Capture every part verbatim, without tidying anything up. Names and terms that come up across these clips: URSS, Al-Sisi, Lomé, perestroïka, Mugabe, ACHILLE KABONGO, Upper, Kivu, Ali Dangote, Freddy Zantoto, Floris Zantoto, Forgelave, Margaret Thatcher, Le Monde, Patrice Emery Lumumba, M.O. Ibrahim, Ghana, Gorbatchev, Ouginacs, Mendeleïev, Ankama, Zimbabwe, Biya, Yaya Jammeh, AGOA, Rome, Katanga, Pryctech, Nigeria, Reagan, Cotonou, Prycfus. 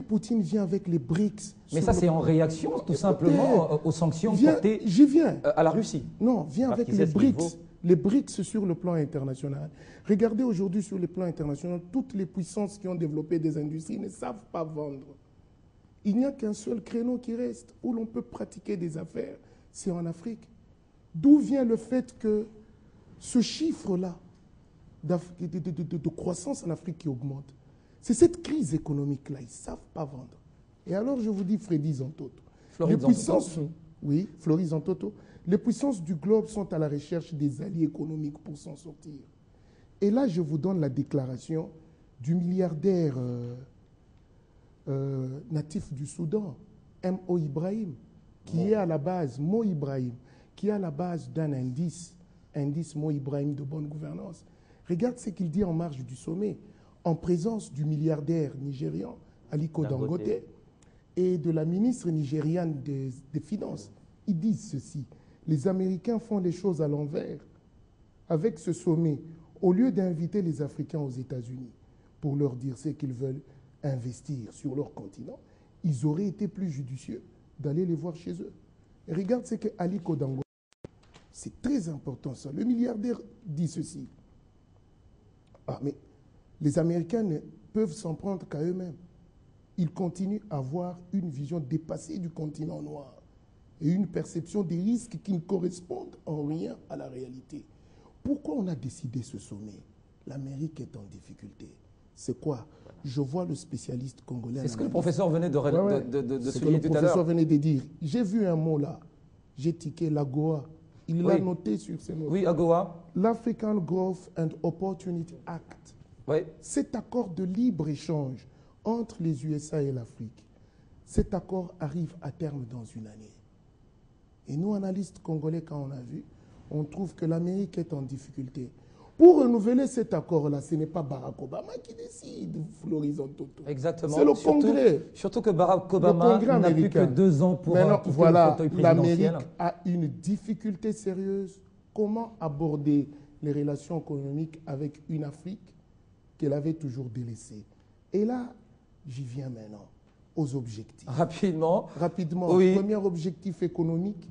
Poutine vient avec les BRICS. Mais ça, c'est en réaction, tout simplement, aux sanctions portées à la Russie. Non, vient avec les BRICS. Les BRICS sur le plan international. Regardez aujourd'hui sur le plan international, toutes les puissances qui ont développé des industries ne savent pas vendre. Il n'y a qu'un seul créneau qui reste où l'on peut pratiquer des affaires, c'est en Afrique. D'où vient le fait que ce chiffre-là de, de, de, de, de croissance en Afrique qui augmente, c'est cette crise économique-là, ils ne savent pas vendre. Et alors je vous dis, Freddy Zantoto, les puissances, oui, Floris Zantoto, les puissances du globe sont à la recherche des alliés économiques pour s'en sortir. Et là, je vous donne la déclaration du milliardaire euh, euh, natif du Soudan, M O Ibrahim, qui bon. est à la base, M O Ibrahim, qui est à la base d'un indice, indice M O Ibrahim de bonne gouvernance. Regarde ce qu'il dit en marge du sommet, en présence du milliardaire nigérian, Ali Dangote, et de la ministre nigériane des, des Finances. Ils disent ceci. Les Américains font les choses à l'envers. Avec ce sommet, au lieu d'inviter les Africains aux États-Unis pour leur dire ce qu'ils veulent investir sur leur continent, ils auraient été plus judicieux d'aller les voir chez eux. Et regarde ce que Ali Dangote, c'est très important ça. Le milliardaire dit ceci. Ah, mais les Américains ne peuvent s'en prendre qu'à eux-mêmes. Ils continuent à avoir une vision dépassée du continent noir et une perception des risques qui ne correspondent en rien à la réalité. Pourquoi on a décidé ce sommet? L'Amérique est en difficulté. C'est quoi? Je vois le spécialiste congolais. C'est ce que le professeur venait de, ouais, de, de, de, de souligner tout à l'heure. Le professeur venait de dire. J'ai vu un mot là. J'ai tiqué l'A G O A. Il oui. l'a noté sur ses notes. Oui, A G O A. L'African Growth and Opportunity Act. Oui. Cet accord de libre-échange entre les U S A et l'Afrique, cet accord arrive à terme dans une année. Et nous, analystes congolais, quand on a vu, on trouve que l'Amérique est en difficulté. Pour renouveler cet accord-là, ce n'est pas Barack Obama qui décide, Floris Zantoto. Exactement. C'est le surtout, Congrès. Surtout que Barack Obama n'a plus que deux ans pour un voilà, fauteuil présidentiel. L'Amérique a une difficulté sérieuse. Comment aborder les relations économiques avec une Afrique qu'elle avait toujours délaissée? Et là, j'y viens maintenant aux objectifs. Rapidement. Rapidement. Oui. Premier objectif économique,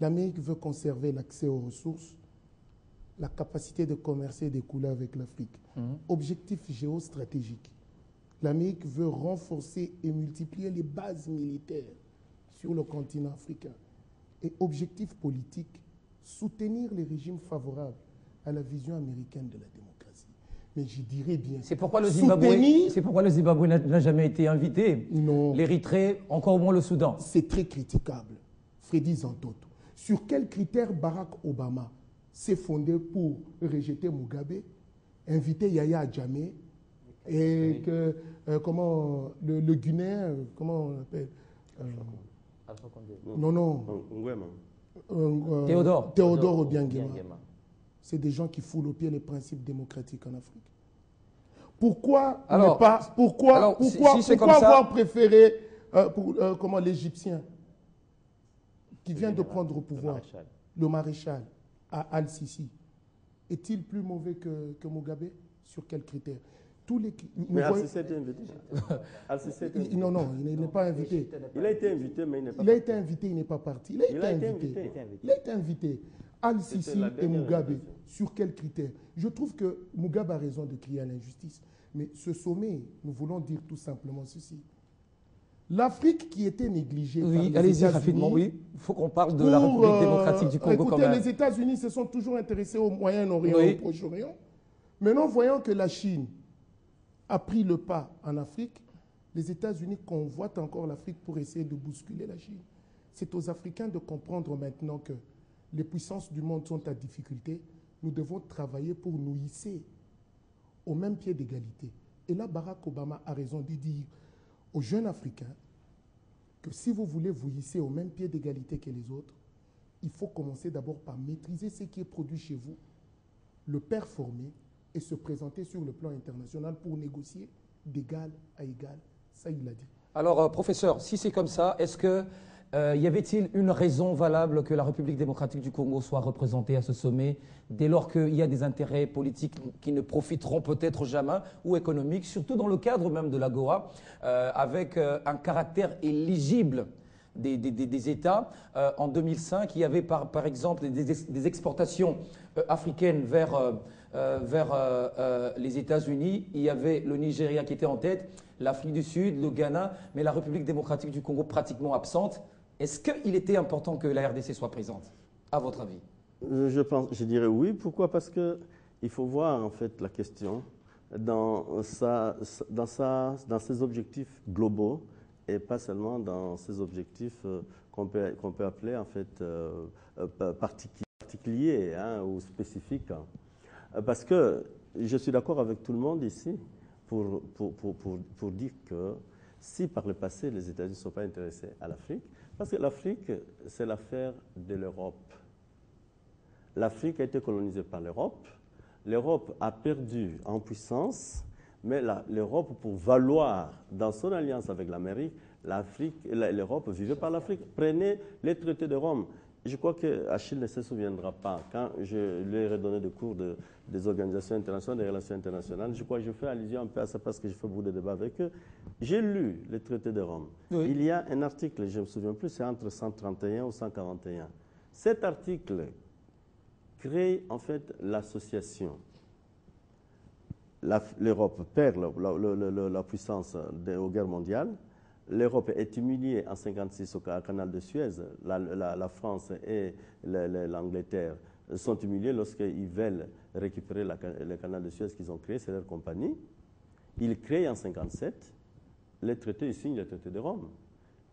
l'Amérique veut conserver l'accès aux ressources, la capacité de commercer et d'écouler avec l'Afrique. Mmh. Objectif géostratégique, l'Amérique veut renforcer et multiplier les bases militaires sur le continent africain. Et objectif politique, soutenir les régimes favorables à la vision américaine de la démocratie. Mais je dirais bien. C'est pourquoi le Zimbabwe n'a jamais été invité. Non. L'Érythrée, encore moins le Soudan. C'est très critiquable, Freddy Zantoto. Sur quels critères Barack Obama s'est fondé pour rejeter Mugabe, inviter Yaya Jammeh et oui. que euh, comment le, le Guinéen, comment on l'appelle euh, Non, non. Nguema. Euh, Théodore. Teodoro Obiang Nguema. C'est des gens qui foulent au pied les principes démocratiques en Afrique. Pourquoi alors, pas, pourquoi, alors, pourquoi, si, si pourquoi avoir ça... préféré euh, pour, euh, comment l'Égyptien qui vient de prendre au pouvoir, le maréchal, le maréchal à Al-Sisi, est-il plus mauvais que, que Mugabe? Sur quels critères? Tous les... Mais Al-Sisi a été invité. invité. Non, non, il n'est pas invité. Il a été invité, mais il n'est pas parti. Il a été invité, il n'est pas parti. Il a, il a été invité. invité. Il a été invité. Al-Sisi et Mugabe, raison. Sur quels critères? Je trouve que Mugabe a raison de crier à l'injustice. Mais ce sommet, nous voulons dire tout simplement ceci. L'Afrique qui était négligée oui, par les Allez-y rapidement, oui. Il faut qu'on parle de pour, la République démocratique du Congo. Écoutez, les États-Unis se sont toujours intéressés au Moyen-Orient, oui. au Proche-Orient. Maintenant, voyant que la Chine a pris le pas en Afrique, les États-Unis convoitent encore l'Afrique pour essayer de bousculer la Chine. C'est aux Africains de comprendre maintenant que les puissances du monde sont à difficulté, nous devons travailler pour nous hisser au même pied d'égalité. Et là, Barack Obama a raison de dire aux jeunes Africains que si vous voulez vous hisser au même pied d'égalité que les autres, il faut commencer d'abord par maîtriser ce qui est produit chez vous, le performer et se présenter sur le plan international pour négocier d'égal à égal. Ça, il l'a dit. Alors, euh, professeur, si c'est comme ça, est-ce que Euh, y avait-il une raison valable que la République démocratique du Congo soit représentée à ce sommet, dès lors qu'il y a des intérêts politiques qui ne profiteront peut-être jamais, ou économiques, surtout dans le cadre même de l'AGOA, euh, avec euh, un caractère éligible des, des, des, des États. Euh, en deux mille cinq, il y avait par, par exemple des, des exportations euh, africaines vers, euh, euh, vers euh, euh, les États-Unis. Il y avait le Nigeria qui était en tête, l'Afrique du Sud, le Ghana, mais la République démocratique du Congo pratiquement absente. Est-ce qu'il était important que la R D C soit présente, à votre avis? je, je, pense, je dirais oui. Pourquoi? Parce qu'il faut voir en fait la question dans, sa, dans, sa, dans ses objectifs globaux et pas seulement dans ses objectifs euh, qu'on peut, qu'on peut appeler en fait euh, particuliers hein, ou spécifiques. Parce que je suis d'accord avec tout le monde ici pour, pour, pour, pour, pour dire que si par le passé les États-Unis ne sont pas intéressés à l'Afrique, parce que l'Afrique, c'est l'affaire de l'Europe. L'Afrique a été colonisée par l'Europe. L'Europe a perdu en puissance, mais l'Europe, pour valoir dans son alliance avec l'Amérique, l'Europe vivait par l'Afrique. Prenez les traités de Rome. Je crois qu'Achille ne se souviendra pas. Quand je lui ai redonné des cours de, des organisations internationales, des relations internationales, je crois que je fais allusion un peu à ça parce que je fais beaucoup de débats avec eux. J'ai lu le traité de Rome. Oui. Il y a un article, je ne me souviens plus, c'est entre cent trente et un ou cent quarante et un. Cet article crée en fait l'association. L'Europe perd la, la, la, la puissance de, aux guerres mondiales. L'Europe est humiliée en mille neuf cent cinquante-six au canal de Suez. La, la, la France et l'Angleterre sont humiliées lorsqu'ils veulent récupérer la, le canal de Suez qu'ils ont créé, c'est leur compagnie. Ils créent en mille neuf cent cinquante-sept le traité, ils signent le traité de Rome.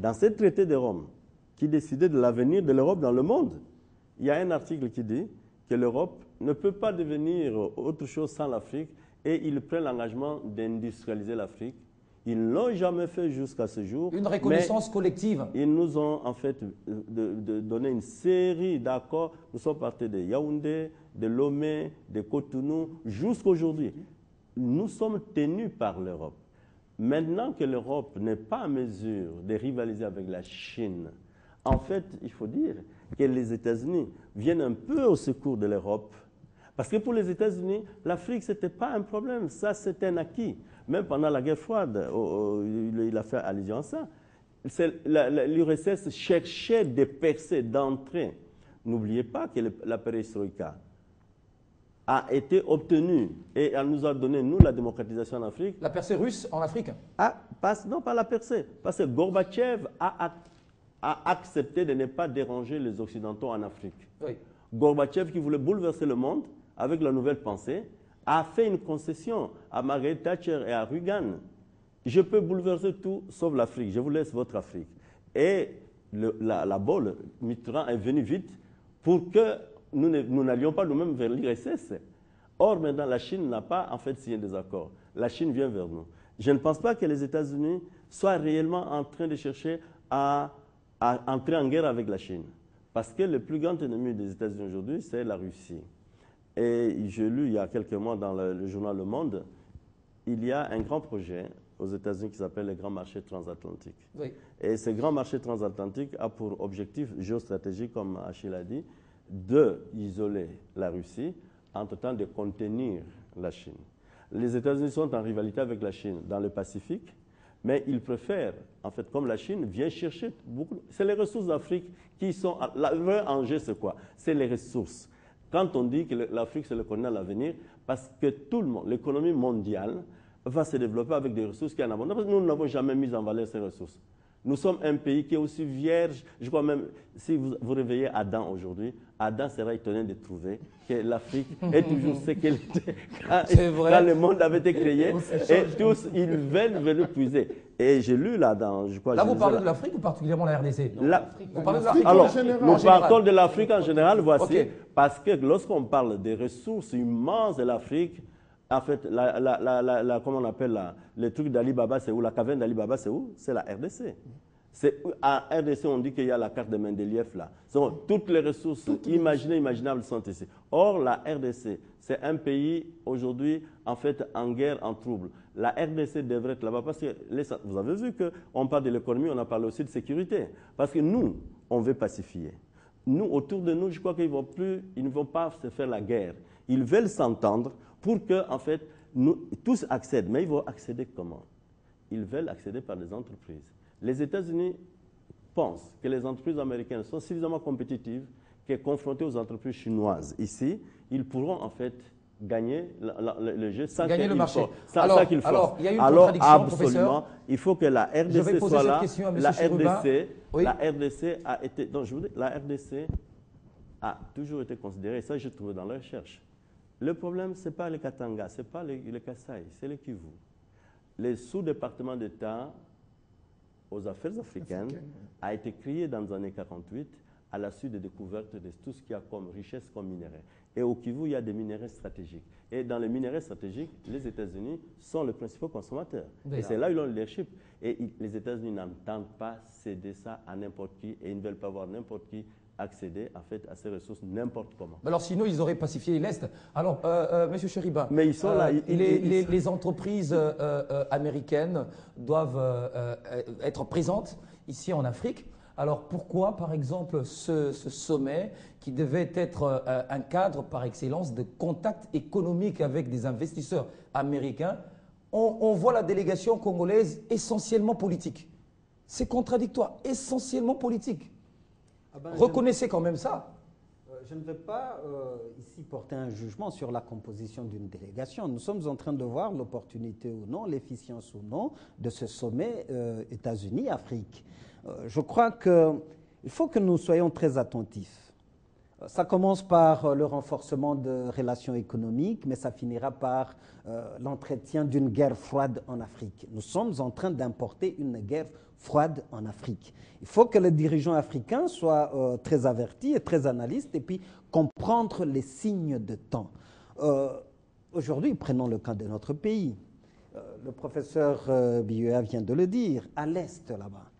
Dans ce traité de Rome, qui décidait de l'avenir de l'Europe dans le monde, il y a un article qui dit que l'Europe ne peut pas devenir autre chose sans l'Afrique et il prend l'engagement d'industrialiser l'Afrique. Ils ne l'ont jamais fait jusqu'à ce jour. Une reconnaissance collective. Ils nous ont en fait de, de donné une série d'accords. Nous sommes partis de Yaoundé, de Lomé, de Cotonou, jusqu'à aujourd'hui. Nous sommes tenus par l'Europe. Maintenant que l'Europe n'est pas en mesure de rivaliser avec la Chine, en fait, il faut dire que les États-Unis viennent un peu au secours de l'Europe. Parce que pour les États-Unis, l'Afrique, ce n'était pas un problème. Ça, c'était un acquis. Même pendant la guerre froide, oh, oh, il a fait allusion à ça. L'U R S S cherchait de percer, d'entrer. N'oubliez pas que le, la perestroïka a été obtenue et elle nous a donné, nous, la démocratisation en Afrique. La percée russe en Afrique ah, pas, Non, pas la percée. Parce que Gorbatchev a, a accepté de ne pas déranger les Occidentaux en Afrique. Oui. Gorbatchev, qui voulait bouleverser le monde avec la nouvelle pensée, a fait une concession à Margaret Thatcher et à Reagan. Je peux bouleverser tout sauf l'Afrique. Je vous laisse votre Afrique. Et le, la, la bolle, Mitterrand est venu vite pour que nous n'allions pas nous-mêmes vers l'U R S S. Or, maintenant, la Chine n'a pas en fait signé des accords. La Chine vient vers nous. Je ne pense pas que les États-Unis soient réellement en train de chercher à, à entrer en guerre avec la Chine. Parce que le plus grand ennemi des États-Unis aujourd'hui, c'est la Russie. Et j'ai lu il y a quelques mois dans le, le journal Le Monde, il y a un grand projet aux États-Unis qui s'appelle le Grand Marché Transatlantique. Oui. Et ce Grand Marché Transatlantique a pour objectif géostratégique, comme Achille a dit, d'isoler la Russie, en tentant de contenir la Chine. Les États-Unis sont en rivalité avec la Chine dans le Pacifique, mais ils préfèrent, en fait, comme la Chine vient chercher beaucoup. C'est les ressources d'Afrique qui sont. Le vrai enjeu, c'est quoi? C'est les ressources. Quand on dit que l'Afrique, c'est le continent de l'avenir, parce que tout le monde, l'économie mondiale, va se développer avec des ressources qui en abondance. Parce que nous n'avons jamais mis en valeur ces ressources. Nous sommes un pays qui est aussi vierge. Je crois même, si vous, vous réveillez Adam aujourd'hui, Adam sera étonné de trouver que l'Afrique est toujours ce qu'elle était quand, quand le monde avait été créé. Et tous, ils veulent venir puiser. Et j'ai lu là-dedans, je crois... Là, je vous parlez là. de l'Afrique ou particulièrement la R D C? la, Vous parlez de l'Afrique en général. Nous partons de l'Afrique en général, voici. Okay. Parce que lorsqu'on parle des ressources immenses de l'Afrique, en fait, la, la, la, la, la, comment on appelle la, le truc d'Ali Baba, c'est où? La caverne d'Ali Baba, c'est où? C'est la R D C. À R D C, on dit qu'il y a la carte de Mendeleïev là. Donc, toutes les ressources toutes imaginées, les... imaginables sont ici. Or, la R D C, c'est un pays aujourd'hui en fait en guerre, en trouble. La R D C devrait être là-bas parce que les... vous avez vu qu'on parle de l'économie, on a parlé aussi de sécurité. Parce que nous, on veut pacifier. Nous, autour de nous, je crois qu'ils ne vont pas se faire la guerre. Ils veulent s'entendre pour que, en fait, nous, tous accèdent. Mais ils vont accéder comment? Ils veulent accéder par des entreprises. Les États-Unis pensent que les entreprises américaines sont suffisamment compétitives que confrontées aux entreprises chinoises. Ici, ils pourront, en fait, gagner la, la, le jeu sans gagner le marché. Sans, alors, sans qu'il alors, il y a une alors, absolument, il faut que la R D C soit là. La R D C, oui. la R D C a été, donc je vous dis, la R D C a toujours été considérée. Et ça, je trouve dans la recherche. Le problème, c'est pas les Katanga, c'est pas les, les Kassai, c'est les Kivu, les sous-départements d'État aux affaires africaines Africaine. a été créé dans les années quarante-huit à la suite des découvertes de tout ce qu'il y a comme richesse, comme minerais. Et au Kivu, il y a des minéraux stratégiques. Et dans les minéraux stratégiques, les États-Unis sont les principaux consommateurs. Bien. Et c'est là où ils ont le leadership. Et les États-Unis n'entendent pas céder ça à n'importe qui et ils ne veulent pas voir n'importe qui accéder en fait, à ces ressources n'importe comment. Alors sinon, ils auraient pacifié l'Est. Alors, euh, euh, M. Cheriba, mais ils sont euh, là, ils, les, ils, les, ils sont... les entreprises euh, euh, américaines doivent euh, euh, être présentes ici en Afrique. Alors pourquoi, par exemple, ce, ce sommet qui devait être euh, un cadre par excellence de contact économique avec des investisseurs américains, on, on voit la délégation congolaise essentiellement politique. C'est contradictoire, essentiellement politique. Ah ben, reconnaissez quand même ça. Je ne vais pas euh, ici porter un jugement sur la composition d'une délégation. Nous sommes en train de voir l'opportunité ou non, l'efficience ou non de ce sommet euh, États-Unis-Afrique. Euh, je crois qu'il faut que nous soyons très attentifs. Ça commence par le renforcement de relations économiques, mais ça finira par euh, l'entretien d'une guerre froide en Afrique. Nous sommes en train d'importer une guerre froide en Afrique. Il faut que les dirigeants africains soient euh, très avertis et très analystes et puis comprendre les signes de temps. Euh, Aujourd'hui, prenons le cas de notre pays. Euh, le professeur euh, Biya vient de le dire, à l'Est là-bas,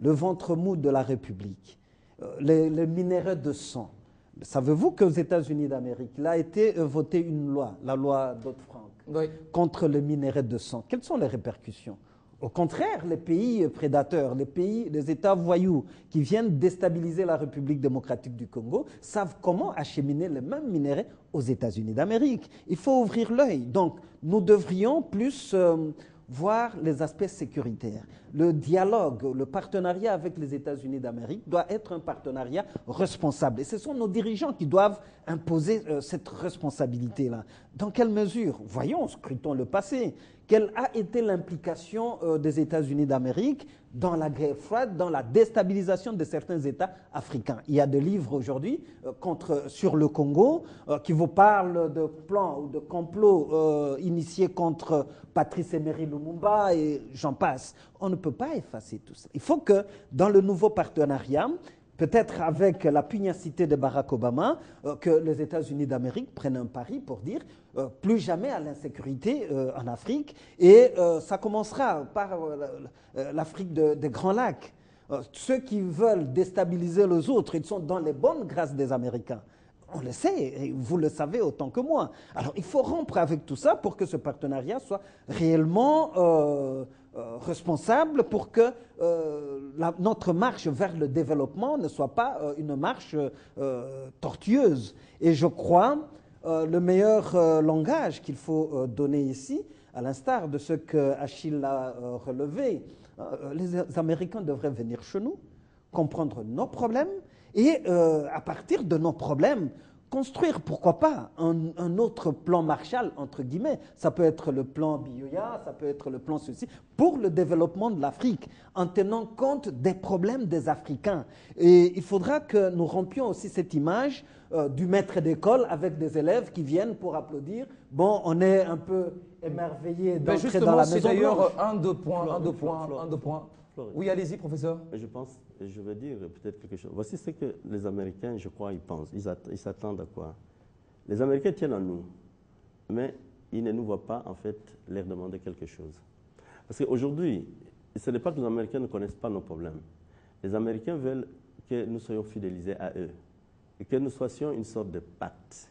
le ventre mou de la République, euh, les, les minéraux de sang. Savez-vous qu'aux États-Unis d'Amérique, il a été votée une loi, la loi Dodd-Frank, oui, contre le minerai de sang. Quelles sont les répercussions? Au contraire, les pays prédateurs, les pays, les États voyous qui viennent déstabiliser la République démocratique du Congo savent comment acheminer les mêmes minerais aux États-Unis d'Amérique. Il faut ouvrir l'œil. Donc, nous devrions plus euh, voir les aspects sécuritaires. Le dialogue, le partenariat avec les États-Unis d'Amérique doit être un partenariat responsable. Et ce sont nos dirigeants qui doivent imposer euh, cette responsabilité-là. Dans quelle mesure? Voyons, scrutons le passé. Quelle a été l'implication euh, des États-Unis d'Amérique dans la guerre froide, dans la déstabilisation de certains États africains? Il y a des livres aujourd'hui euh, sur le Congo euh, qui vous parlent de plans ou de complots euh, initiés contre Patrice Emery Lumumba et j'en passe. On ne peut pas effacer tout ça. Il faut que, dans le nouveau partenariat, peut-être avec la pugnacité de Barack Obama, euh, que les États-Unis d'Amérique prennent un pari pour dire euh, plus jamais à l'insécurité euh, en Afrique. Et euh, ça commencera par euh, l'Afrique des de Grands Lacs. Euh, ceux qui veulent déstabiliser les autres, ils sont dans les bonnes grâces des Américains. On le sait, et vous le savez autant que moi. Alors, il faut rompre avec tout ça pour que ce partenariat soit réellement euh, euh, responsable, pour que euh, la, notre marche vers le développement ne soit pas euh, une marche euh, tortueuse. Et je crois euh, le meilleur euh, langage qu'il faut euh, donner ici, à l'instar de ce que Achille a euh, relevé, euh, les Américains devraient venir chez nous, comprendre nos problèmes, et euh, à partir de nos problèmes, construire, pourquoi pas, un, un autre plan Marshall, entre guillemets. Ça peut être le plan Biyoya, ça peut être le plan ceci, pour le développement de l'Afrique, en tenant compte des problèmes des Africains. Et il faudra que nous rompions aussi cette image euh, du maître d'école avec des élèves qui viennent pour applaudir. Bon, on est un peu émerveillé d'entrer dans la maison. C'est d'ailleurs un, deux points, un, deux points, un, deux points. Oui, allez-y, professeur. Je pense, je vais dire peut-être quelque chose. Voici ce que les Américains, je crois, ils pensent. Ils s'attendent à quoi? Les Américains tiennent à nous, mais ils ne nous voient pas, en fait, leur demander quelque chose. Parce qu'aujourd'hui, ce n'est pas que les Américains ne connaissent pas nos problèmes. Les Américains veulent que nous soyons fidélisés à eux et que nous soyons une sorte de pacte.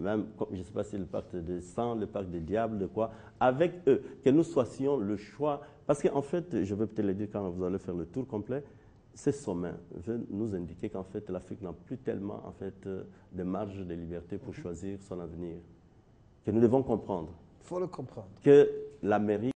Même, je ne sais pas si le pacte de sang, le pacte des diables, de quoi, avec eux, que nous soyons le choix. Parce qu'en fait, je vais peut-être le dire quand vous allez faire le tour complet, ces sommets veulent nous indiquer qu'en fait, l'Afrique n'a plus tellement en fait, de marge de liberté pour choisir son avenir. Que nous devons comprendre. Il faut le comprendre. Que l'Amérique